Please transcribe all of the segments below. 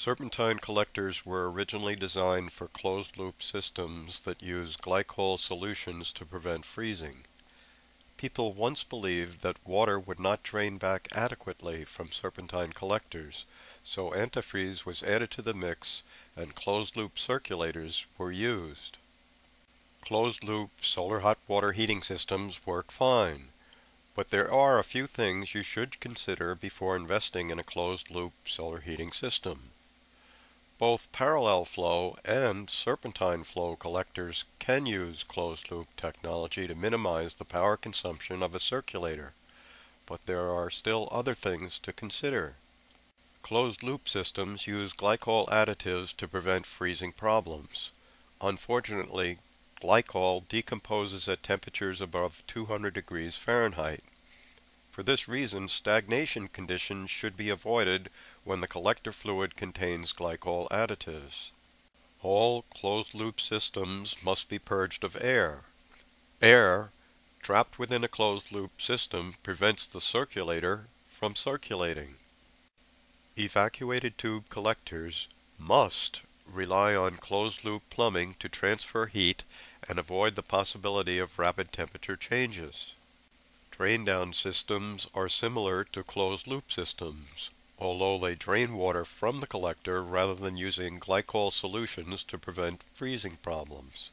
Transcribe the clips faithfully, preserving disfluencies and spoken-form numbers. Serpentine collectors were originally designed for closed-loop systems that use glycol solutions to prevent freezing. People once believed that water would not drain back adequately from serpentine collectors, so antifreeze was added to the mix and closed-loop circulators were used. Closed-loop solar hot water heating systems work fine, but there are a few things you should consider before investing in a closed-loop solar heating system. Both parallel flow and serpentine flow collectors can use closed-loop technology to minimize the power consumption of a circulator, but there are still other things to consider. Closed-loop systems use glycol additives to prevent freezing problems. Unfortunately, glycol decomposes at temperatures above two hundred degrees Fahrenheit. For this reason, stagnation conditions should be avoided when the collector fluid contains glycol additives. All closed-loop systems must be purged of air. Air, trapped within a closed-loop system, prevents the circulator from circulating. Evacuated tube collectors must rely on closed-loop plumbing to transfer heat and avoid the possibility of rapid temperature changes. Drain-down systems are similar to closed-loop systems, although they drain water from the collector rather than using glycol solutions to prevent freezing problems.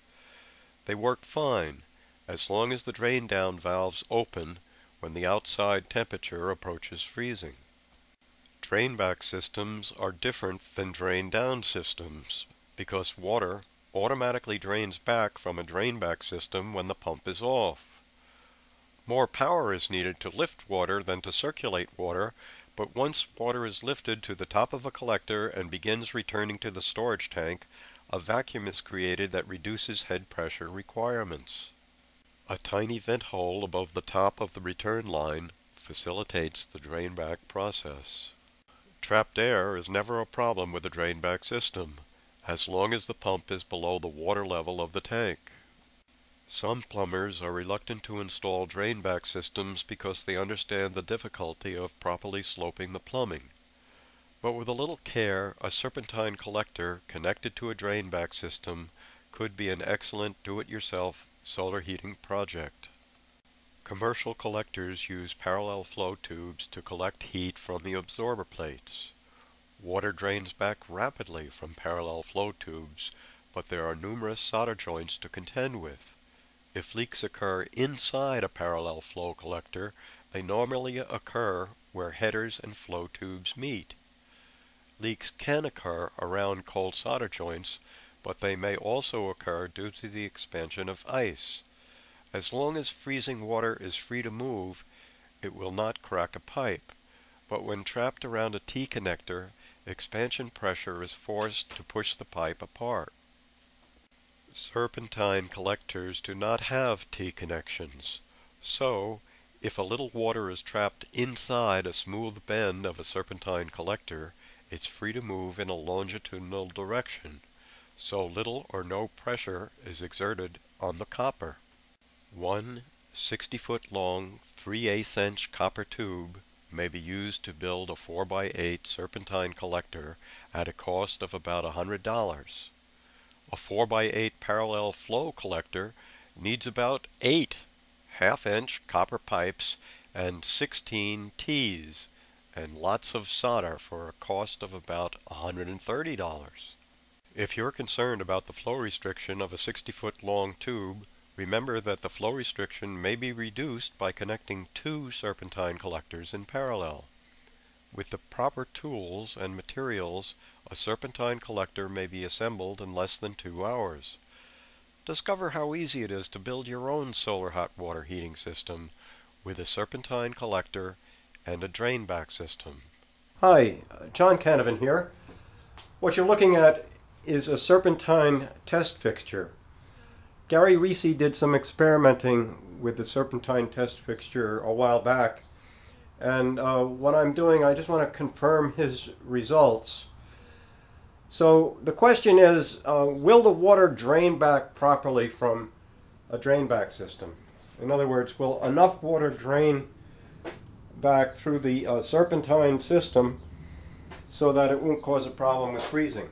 They work fine as long as the drain-down valves open when the outside temperature approaches freezing. Drain-back systems are different than drain-down systems because water automatically drains back from a drain-back system when the pump is off. More power is needed to lift water than to circulate water, but once water is lifted to the top of a collector and begins returning to the storage tank, a vacuum is created that reduces head pressure requirements. A tiny vent hole above the top of the return line facilitates the drainback process. Trapped air is never a problem with a drainback system, as long as the pump is below the water level of the tank. Some plumbers are reluctant to install drainback systems because they understand the difficulty of properly sloping the plumbing. But with a little care, a serpentine collector connected to a drainback system could be an excellent do-it-yourself solar heating project. Commercial collectors use parallel flow tubes to collect heat from the absorber plates. Water drains back rapidly from parallel flow tubes, but there are numerous solder joints to contend with. If leaks occur inside a parallel flow collector, they normally occur where headers and flow tubes meet. Leaks can occur around cold solder joints, but they may also occur due to the expansion of ice. As long as freezing water is free to move, it will not crack a pipe, but when trapped around a T-connector, expansion pressure is forced to push the pipe apart. Serpentine collectors do not have T-connections, so if a little water is trapped inside a smooth bend of a serpentine collector, it's free to move in a longitudinal direction, so little or no pressure is exerted on the copper. One sixty-foot-long, three eighths inch copper tube may be used to build a four by eight serpentine collector at a cost of about one hundred dollars. A four by eight parallel flow collector needs about eight half-inch copper pipes and sixteen T's and lots of solder for a cost of about one hundred thirty dollars. If you're concerned about the flow restriction of a sixty-foot-long tube, remember that the flow restriction may be reduced by connecting two serpentine collectors in parallel. With the proper tools and materials, a serpentine collector may be assembled in less than two hours. Discover how easy it is to build your own solar hot water heating system with a serpentine collector and a drainback system. Hi, John Canavan here. What you're looking at is a serpentine test fixture. Gary Reysa did some experimenting with the serpentine test fixture a while back, and uh, what I'm doing, I just want to confirm his results. So the question is, uh, will the water drain back properly from a drain back system? In other words, will enough water drain back through the uh, serpentine system so that it won't cause a problem with freezing.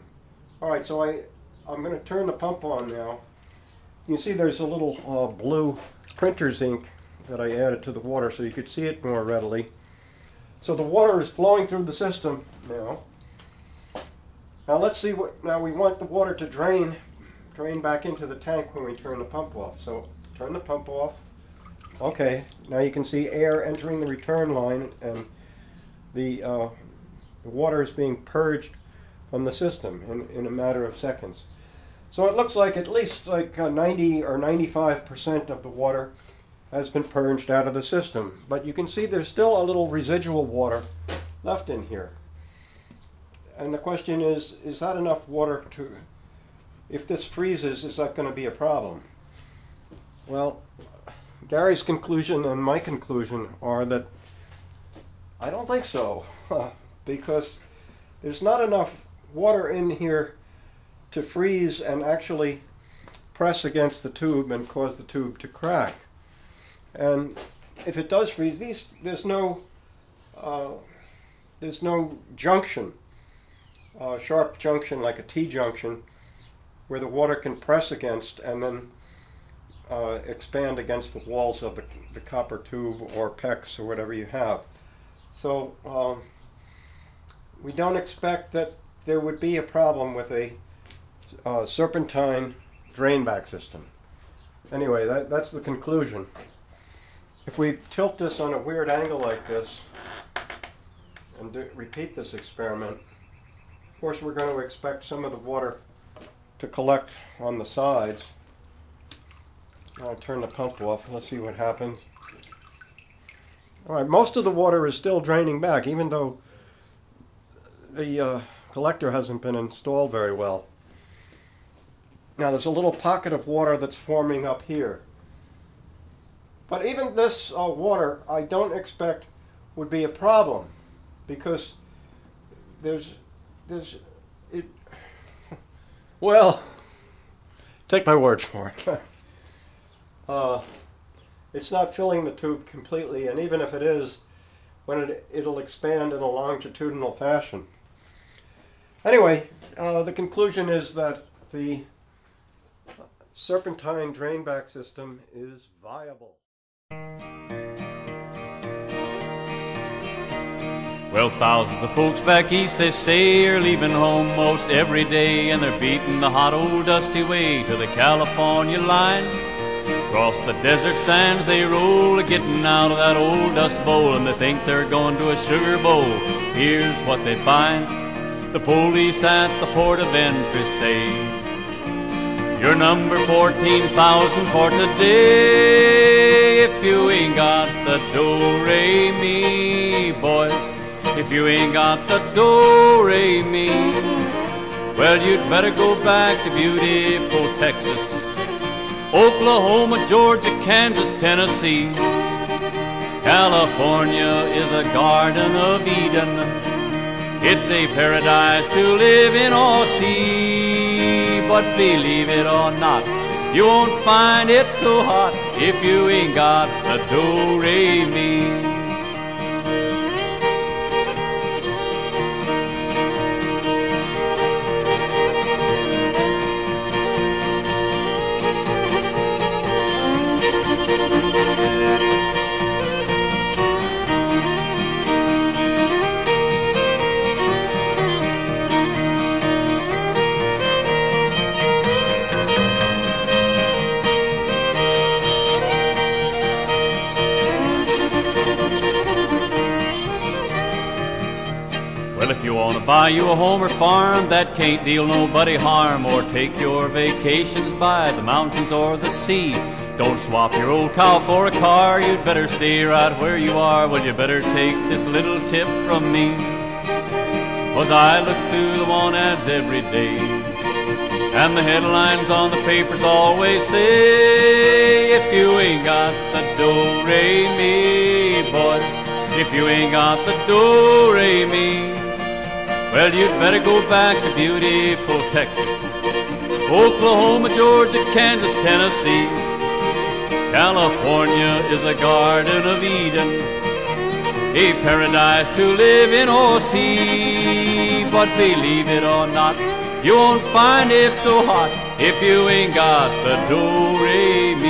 Alright, so I, I'm going to turn the pump on now. You see there's a little uh, blue printer's ink that I added to the water so you could see it more readily. So the water is flowing through the system now. Now let's see what, now we want the water to drain, drain back into the tank when we turn the pump off. So turn the pump off. Okay, now you can see air entering the return line and the, uh, the water is being purged from the system in, in a matter of seconds. So it looks like at least like uh, ninety or ninety-five percent of the water has been purged out of the system. But you can see there's still a little residual water left in here. And the question is, is that enough water to, if this freezes, is that going to be a problem? Well, Gary's conclusion and my conclusion are that I don't think so, because there's not enough water in here to freeze and actually press against the tube and cause the tube to crack. And if it does freeze, these, there's no uh, there's no junction, uh, sharp junction like a T-junction, where the water can press against and then uh, expand against the walls of the, the copper tube or PEX or whatever you have. So um, we don't expect that there would be a problem with a uh, serpentine drainback system. Anyway, that, that's the conclusion. If we tilt this on a weird angle like this and do, repeat this experiment, of course we're going to expect some of the water to collect on the sides. I'll turn the pump off. Let's see what happens. All right, most of the water is still draining back, even though the uh, collector hasn't been installed very well. Now there's a little pocket of water that's forming up here. But even this uh, water, I don't expect would be a problem, because there's, there's, it, well, take my word for it. uh, it's not filling the tube completely, and even if it is, when it, it'll expand in a longitudinal fashion. Anyway, uh, the conclusion is that the serpentine drainback system is viable. Well, thousands of folks back east, they say, are leaving home most every day, and they're beating the hot old dusty way to the California line. Across the desert sands they roll, getting out of that old dust bowl, and they think they're going to a sugar bowl. Here's what they find. The police at the port of entry say, "You're number fourteen thousand for today. If you ain't got the do-re-mi, boys, if you ain't got the do-re-mi, well, you'd better go back to beautiful Texas, Oklahoma, Georgia, Kansas, Tennessee. California is a garden of Eden. It's a paradise to live in or see. But believe it or not, you won't find it so hot if you ain't got a do-re-mi." If you want to buy you a home or farm that can't deal nobody harm, or take your vacations by the mountains or the sea, don't swap your old cow for a car, you'd better stay right where you are. Well, you better take this little tip from me, 'cause I look through the want ads every day, and the headlines on the papers always say, if you ain't got the do-re-mi, boys, if you ain't got the do-re-mi, well, you'd better go back to beautiful Texas, Oklahoma, Georgia, Kansas, Tennessee. California is a garden of Eden, a paradise to live in or see. but believe it or not, you won't find it so hot if you ain't got the do-re-mi.